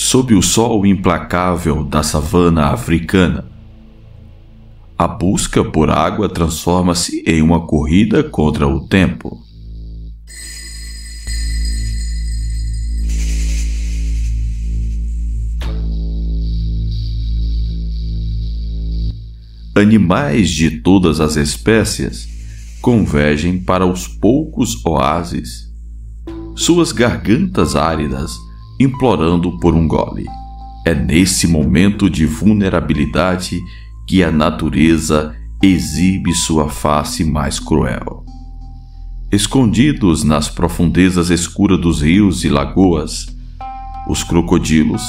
sob o sol implacável da savana africana. A busca por água transforma-se em uma corrida contra o tempo. Animais de todas as espécies convergem para os poucos oásis, suas gargantas áridas implorando por um gole. É nesse momento de vulnerabilidade que a natureza exibe sua face mais cruel. Escondidos nas profundezas escuras dos rios e lagoas, os crocodilos,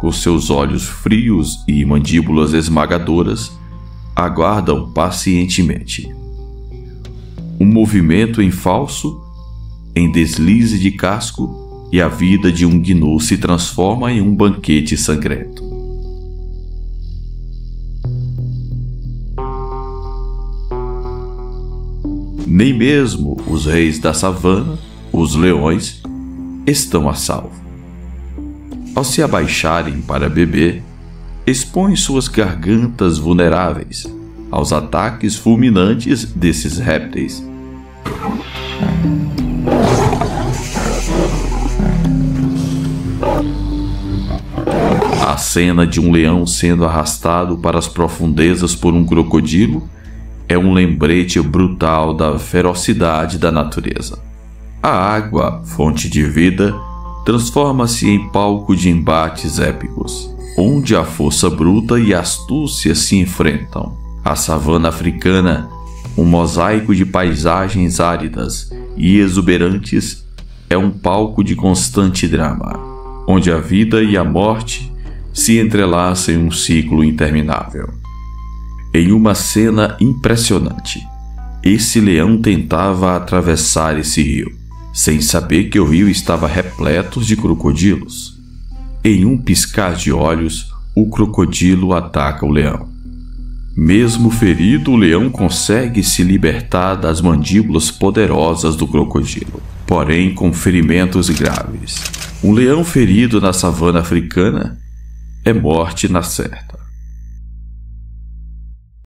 com seus olhos frios e mandíbulas esmagadoras, aguardam pacientemente. Um movimento em falso, em deslize de casco, e a vida de um gnu se transforma em um banquete sangrento. Nem mesmo os reis da savana, os leões, estão a salvo. Ao se abaixarem para beber, expõem suas gargantas vulneráveis aos ataques fulminantes desses répteis. A cena de um leão sendo arrastado para as profundezas por um crocodilo é um lembrete brutal da ferocidade da natureza. A água, fonte de vida, transforma-se em palco de embates épicos, onde a força bruta e a astúcia se enfrentam. A savana africana, um mosaico de paisagens áridas e exuberantes, é um palco de constante drama, onde a vida e a morte se entrelaçam em um ciclo interminável. Em uma cena impressionante, esse leão tentava atravessar esse rio, sem saber que o rio estava repleto de crocodilos. Em um piscar de olhos, o crocodilo ataca o leão. Mesmo ferido, o leão consegue se libertar das mandíbulas poderosas do crocodilo, porém com ferimentos graves. Um leão ferido na savana africana é morte na certa.